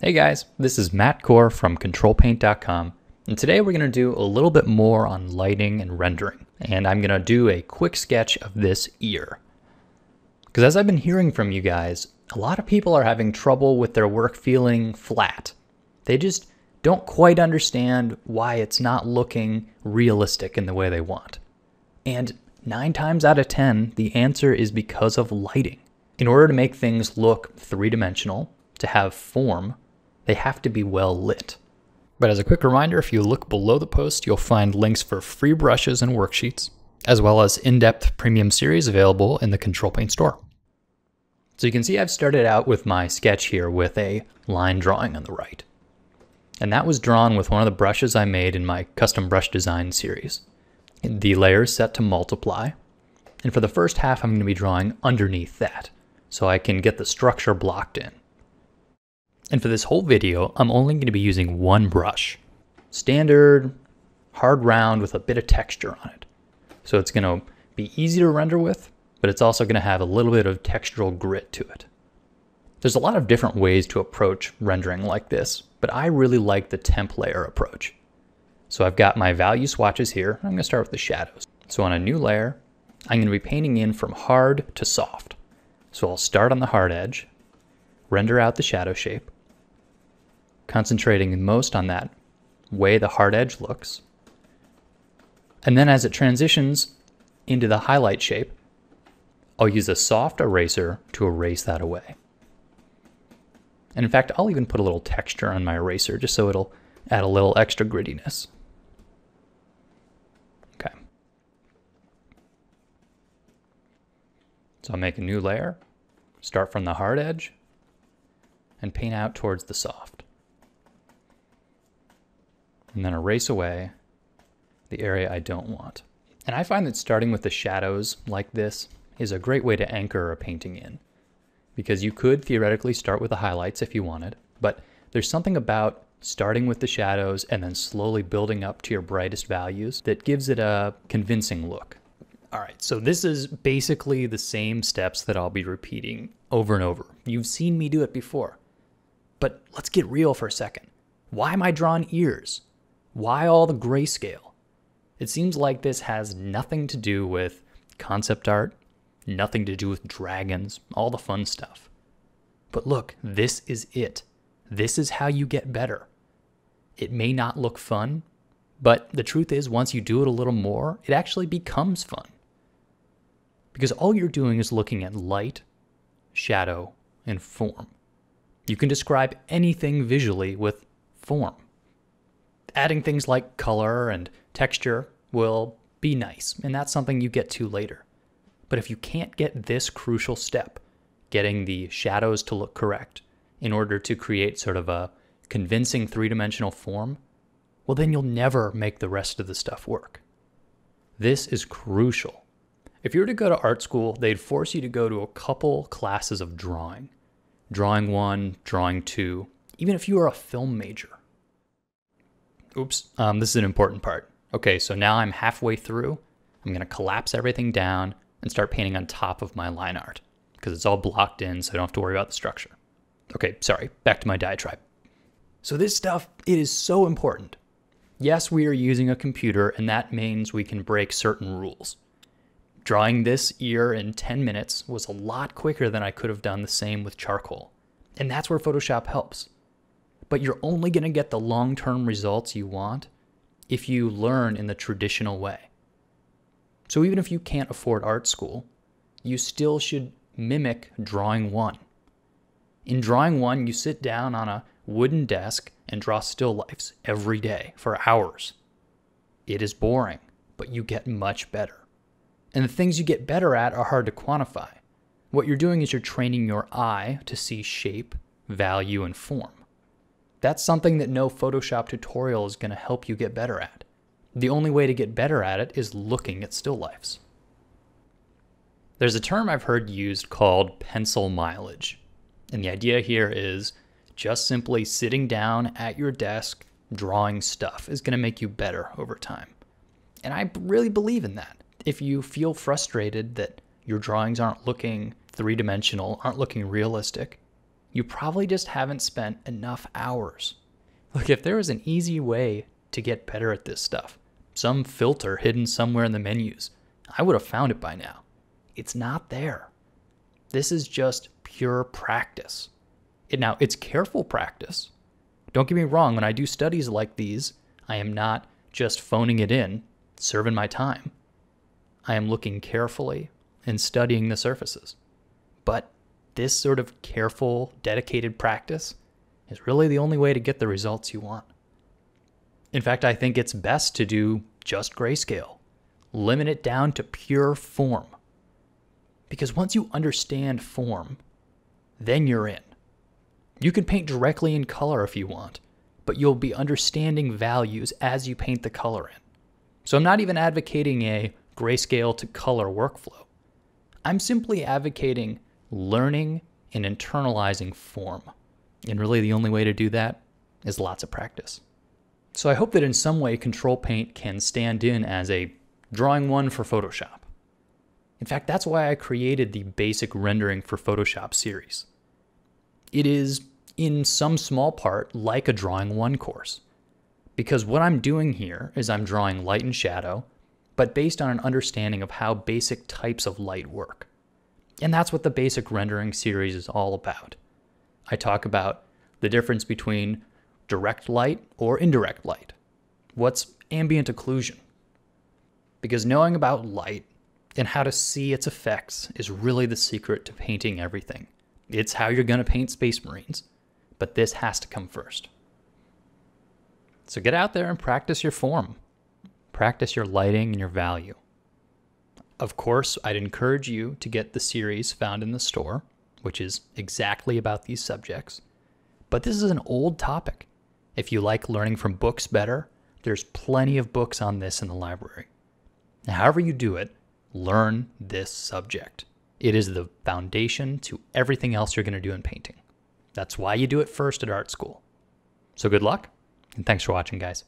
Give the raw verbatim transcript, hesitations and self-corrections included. Hey guys, this is Matt Kohr from Control Paint dot com, and today we're going to do a little bit more on lighting and rendering, and I'm going to do a quick sketch of this ear. Because as I've been hearing from you guys, a lot of people are having trouble with their work feeling flat. They just don't quite understand why it's not looking realistic in the way they want. And nine times out of ten, the answer is because of lighting. In order to make things look three-dimensional, to have form, they have to be well lit. But as a quick reminder, if you look below the post, you'll find links for free brushes and worksheets, as well as in-depth premium series available in the Control Paint store. So you can see I've started out with my sketch here with a line drawing on the right. And that was drawn with one of the brushes I made in my custom brush design series. The layer is set to multiply. And for the first half, I'm going to be drawing underneath that, so I can get the structure blocked in. And for this whole video, I'm only going to be using one brush. Standard, hard round with a bit of texture on it. So it's going to be easy to render with, but it's also going to have a little bit of textural grit to it. There's a lot of different ways to approach rendering like this, but I really like the temp layer approach. So I've got my value swatches here. I'm going to start with the shadows. So on a new layer, I'm going to be painting in from hard to soft. So I'll start on the hard edge, render out the shadow shape, concentrating most on that way the hard edge looks. And then as it transitions into the highlight shape, I'll use a soft eraser to erase that away. And in fact, I'll even put a little texture on my eraser just so it'll add a little extra grittiness. Okay. So I'll make a new layer, start from the hard edge, and paint out towards the soft. And then erase away the area I don't want. And I find that starting with the shadows like this is a great way to anchor a painting in, because you could theoretically start with the highlights if you wanted, but there's something about starting with the shadows and then slowly building up to your brightest values that gives it a convincing look. All right, so this is basically the same steps that I'll be repeating over and over. You've seen me do it before, but let's get real for a second. Why am I drawing ears? Why all the grayscale? It seems like this has nothing to do with concept art, nothing to do with dragons, all the fun stuff. But look, this is it. This is how you get better. It may not look fun, but the truth is once you do it a little more, it actually becomes fun. Because all you're doing is looking at light, shadow, and form. You can describe anything visually with form. Adding things like color and texture will be nice, and that's something you get to later. But if you can't get this crucial step, getting the shadows to look correct in order to create sort of a convincing three-dimensional form, well, then you'll never make the rest of the stuff work. This is crucial. If you were to go to art school, they'd force you to go to a couple classes of drawing. Drawing one, drawing two, even if you are a film major. Oops, um, this is an important part. Okay, so now I'm halfway through. I'm gonna collapse everything down and start painting on top of my line art because it's all blocked in, so I don't have to worry about the structure. Okay, sorry, back to my diatribe. So this stuff, it is so important. Yes, we are using a computer, and that means we can break certain rules. Drawing this ear in ten minutes was a lot quicker than I could have done the same with charcoal. And that's where Photoshop helps. But you're only going to get the long-term results you want if you learn in the traditional way. So even if you can't afford art school, you still should mimic drawing one. In drawing one, you sit down on a wooden desk and draw still lifes every day for hours. It is boring, but you get much better. And the things you get better at are hard to quantify. What you're doing is you're training your eye to see shape, value, and form. That's something that no Photoshop tutorial is going to help you get better at. The only way to get better at it is looking at still lifes. There's a term I've heard used called pencil mileage. And the idea here is just simply sitting down at your desk, drawing stuff is going to make you better over time. And I really believe in that. If you feel frustrated that your drawings aren't looking three-dimensional, aren't looking realistic, you probably just haven't spent enough hours. Look, if there was an easy way to get better at this stuff, some filter hidden somewhere in the menus, I would have found it by now. It's not there. This is just pure practice. It, now, it's careful practice. Don't get me wrong, when I do studies like these, I am not just phoning it in, serving my time. I am looking carefully and studying the surfaces. But this sort of careful, dedicated practice is really the only way to get the results you want. In fact, I think it's best to do just grayscale. Limit it down to pure form. Because once you understand form, then you're in. You can paint directly in color if you want, but you'll be understanding values as you paint the color in. So I'm not even advocating a grayscale to color workflow. I'm simply advocating learning and internalizing form. And really the only way to do that is lots of practice. So I hope that in some way Control Paint can stand in as a drawing one for Photoshop. In fact, that's why I created the basic rendering for Photoshop series. It is, in some small part, like a drawing one course. Because what I'm doing here is I'm drawing light and shadow, but based on an understanding of how basic types of light work. And that's what the basic rendering series is all about. I talk about the difference between direct light or indirect light. What's ambient occlusion? Because knowing about light and how to see its effects is really the secret to painting everything. It's how you're going to paint Space Marines, but this has to come first. So get out there and practice your form. Practice your lighting and your value. Of course, I'd encourage you to get the series found in the store, which is exactly about these subjects. But this is an old topic. If you like learning from books better, there's plenty of books on this in the library. However you do it, learn this subject. It is the foundation to everything else you're going to do in painting. That's why you do it first at art school. So good luck, and thanks for watching, guys.